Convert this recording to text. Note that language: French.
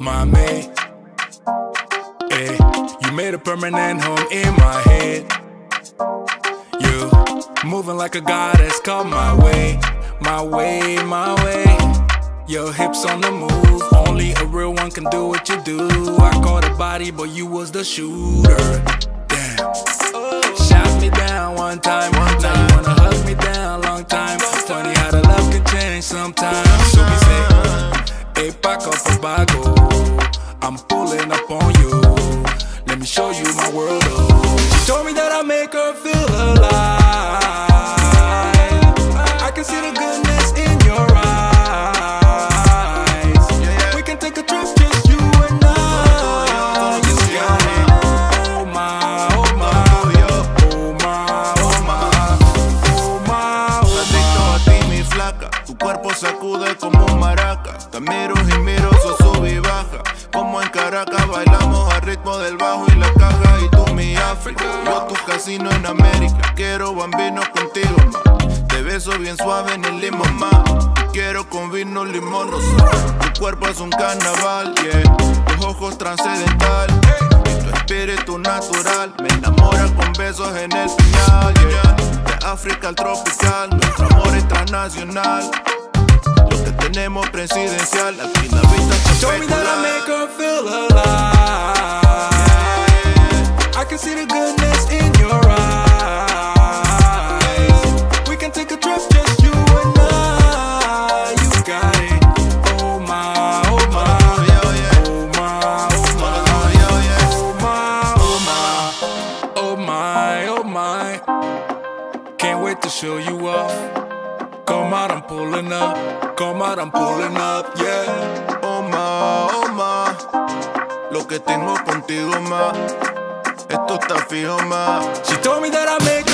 My mate, yeah, you made a permanent home in my head. You moving like a goddess, come my way, my way, my way. Your hips on the move, only a real one can do what you do. I caught a body, but you was the shooter. Damn, shot me down one time, one time. Wanna hug me down, long time. Funny how the love can change sometimes. So we say, hey, pack up a bago, I'm pulling up on you. Let me show you my world, oh. She told me that I make her feel alive. I can see the goodness in your eyes. We can take a trip, just you and I. You got it. Oh my, oh my. Oh my, oh my. Oh my, oh my. Adicto a ti, mi flaca. Tu cuerpo sacude como un maraca. Te miro y miro, eso sube y baja. Como en Caracas bailamos al ritmo del bajo y la caja. Y tú mi af África, yo a tu casino en América. Quiero bambino contigo, ma. Te beso bien suave en el limo, ma. Quiero con vino, limón, rosado. Tu cuerpo es un carnaval, yeah. Tus ojos transcendental, y tu espíritu natural. Me enamora con besos en el final, yeah. De África al tropical, nuestro amor es transnacional. Lo que tenemos presidencial, aquí la vista es espectacular. I can see the goodness in your eyes. We can take a trip, just you and I. You got it. Oh my, oh my, oh my, oh my, oh my, oh my, oh my. Can't wait to show you off. Come out, I'm pulling up. Come out, I'm pulling up, yeah. Oh my, oh my. Lo que tengo contigo, ma. Esto está fijo, ma. She told me that I make